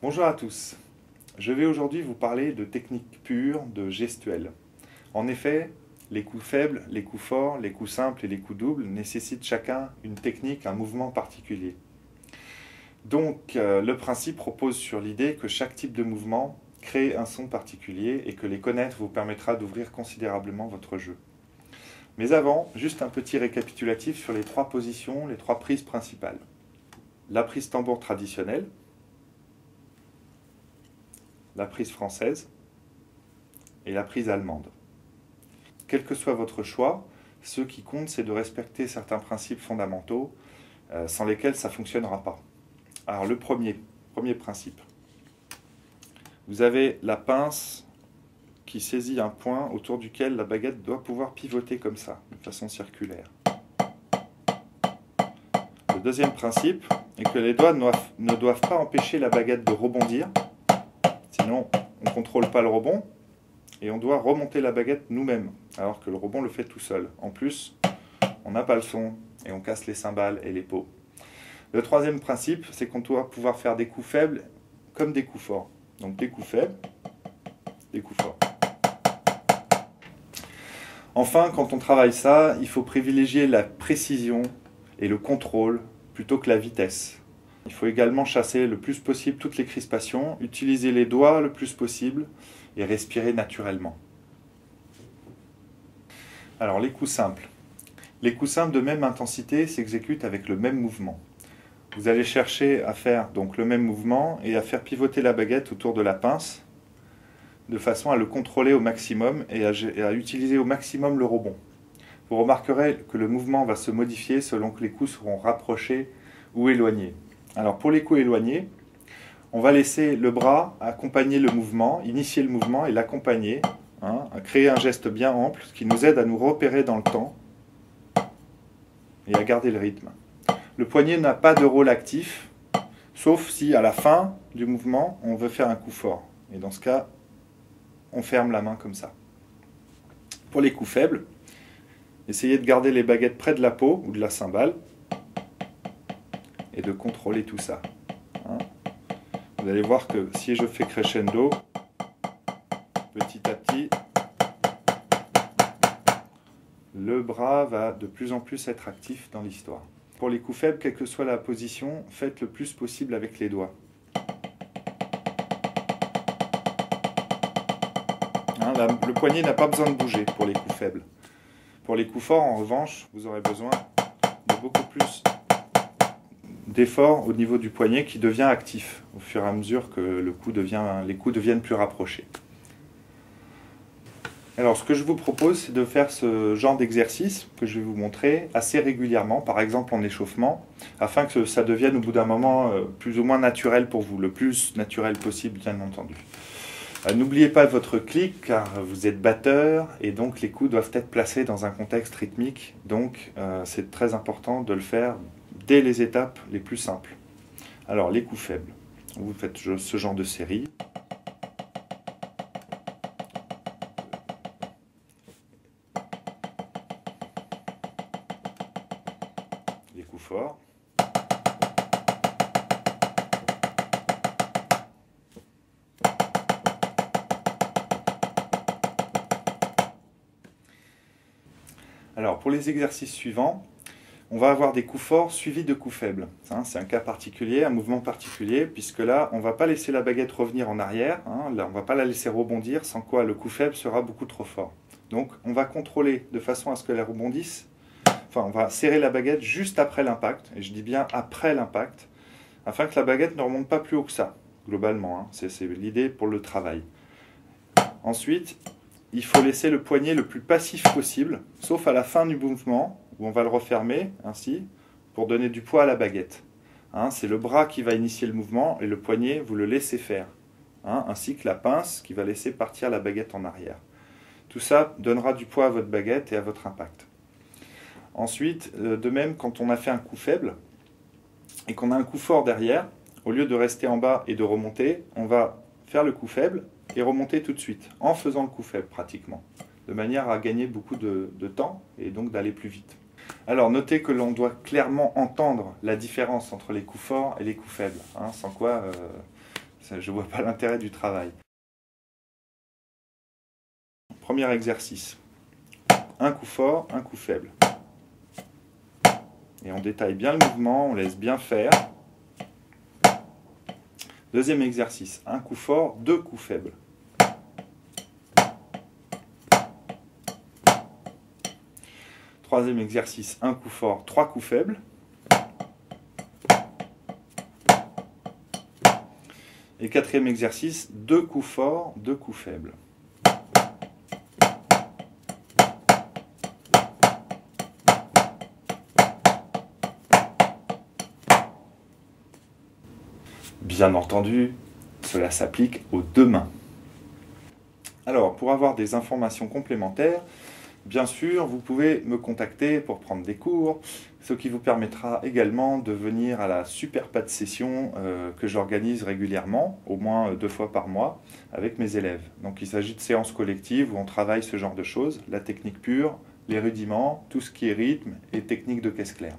Bonjour à tous, je vais aujourd'hui vous parler de techniques pures, de gestuelle. En effet, les coups faibles, les coups forts, les coups simples et les coups doubles nécessitent chacun une technique, un mouvement particulier. Donc le principe repose sur l'idée que chaque type de mouvement crée un son particulier et que les connaître vous permettra d'ouvrir considérablement votre jeu. Mais avant, juste un petit récapitulatif sur les trois positions, les trois prises principales. La prise tambour traditionnelle, la prise française et la prise allemande. Quel que soit votre choix, ce qui compte, c'est de respecter certains principes fondamentaux sans lesquels ça ne fonctionnera pas. Alors le premier principe, vous avez la pince qui saisit un point autour duquel la baguette doit pouvoir pivoter comme ça, de façon circulaire. Le deuxième principe est que les doigts ne doivent pas empêcher la baguette de rebondir. Sinon, on ne contrôle pas le rebond et on doit remonter la baguette nous-mêmes, alors que le rebond le fait tout seul. En plus, on n'a pas le son et on casse les cymbales et les pots. Le troisième principe, c'est qu'on doit pouvoir faire des coups faibles comme des coups forts. Donc des coups faibles, des coups forts. Enfin, quand on travaille ça, il faut privilégier la précision et le contrôle plutôt que la vitesse. Il faut également chasser le plus possible toutes les crispations, utiliser les doigts le plus possible et respirer naturellement. Alors les coups simples. Les coups simples de même intensité s'exécutent avec le même mouvement. Vous allez chercher à faire donc le même mouvement et à faire pivoter la baguette autour de la pince de façon à le contrôler au maximum et à utiliser au maximum le rebond. Vous remarquerez que le mouvement va se modifier selon que les coups seront rapprochés ou éloignés. Alors pour les coups éloignés, on va laisser le bras accompagner le mouvement, initier le mouvement et l'accompagner, à créer un geste bien ample qui nous aide à nous repérer dans le temps et à garder le rythme. Le poignet n'a pas de rôle actif, sauf si à la fin du mouvement, on veut faire un coup fort. Et dans ce cas, on ferme la main comme ça. Pour les coups faibles, essayez de garder les baguettes près de la peau ou de la cymbale. Et de contrôler tout ça. Vous allez voir que si je fais crescendo, petit à petit, le bras va de plus en plus être actif dans l'histoire. Pour les coups faibles, quelle que soit la position, faites le plus possible avec les doigts. Le poignet n'a pas besoin de bouger pour les coups faibles. Pour les coups forts, en revanche, vous aurez besoin de beaucoup plus d'effort au niveau du poignet qui devient actif au fur et à mesure que les coups deviennent plus rapprochés. Alors ce que je vous propose, c'est de faire ce genre d'exercice que je vais vous montrer assez régulièrement, par exemple en échauffement, afin que ça devienne au bout d'un moment plus ou moins naturel pour vous, le plus naturel possible bien entendu. N'oubliez pas votre clic car vous êtes batteur et donc les coups doivent être placés dans un contexte rythmique, donc c'est très important de le faire dès les étapes les plus simples. Alors les coups faibles, vous faites ce genre de série. Les coups forts. Alors pour les exercices suivants, on va avoir des coups forts suivis de coups faibles. C'est un cas particulier, un mouvement particulier, puisque là, on ne va pas laisser la baguette revenir en arrière. Là, on ne va pas la laisser rebondir, sans quoi le coup faible sera beaucoup trop fort. Donc, on va contrôler de façon à ce qu'elle rebondisse. Enfin, on va serrer la baguette juste après l'impact, et je dis bien après l'impact, afin que la baguette ne remonte pas plus haut que ça, globalement. C'est l'idée pour le travail. Ensuite, il faut laisser le poignet le plus passif possible, sauf à la fin du mouvement, où on va le refermer, ainsi, pour donner du poids à la baguette. C'est le bras qui va initier le mouvement, et le poignet, vous le laissez faire, ainsi que la pince qui va laisser partir la baguette en arrière. Tout ça donnera du poids à votre baguette et à votre impact. Ensuite, de même, quand on a fait un coup faible, et qu'on a un coup fort derrière, au lieu de rester en bas et de remonter, on va faire le coup faible et remonter tout de suite, en faisant le coup faible pratiquement, de manière à gagner beaucoup de temps et donc d'aller plus vite. Alors notez que l'on doit clairement entendre la différence entre les coups forts et les coups faibles, sans quoi Ça, je ne vois pas l'intérêt du travail. Premier exercice. Un coup fort, un coup faible. Et on détaille bien le mouvement, on laisse bien faire. Deuxième exercice. Un coup fort, deux coups faibles. Troisième exercice. Un coup fort, trois coups faibles. Et quatrième exercice, deux coups forts, deux coups faibles. Bien entendu, cela s'applique aux deux mains. Alors, pour avoir des informations complémentaires, bien sûr, vous pouvez me contacter pour prendre des cours, ce qui vous permettra également de venir à la super pas de session que j'organise régulièrement, au moins 2 fois par mois, avec mes élèves. Donc il s'agit de séances collectives où on travaille ce genre de choses, la technique pure, les rudiments, tout ce qui est rythme et technique de caisse claire.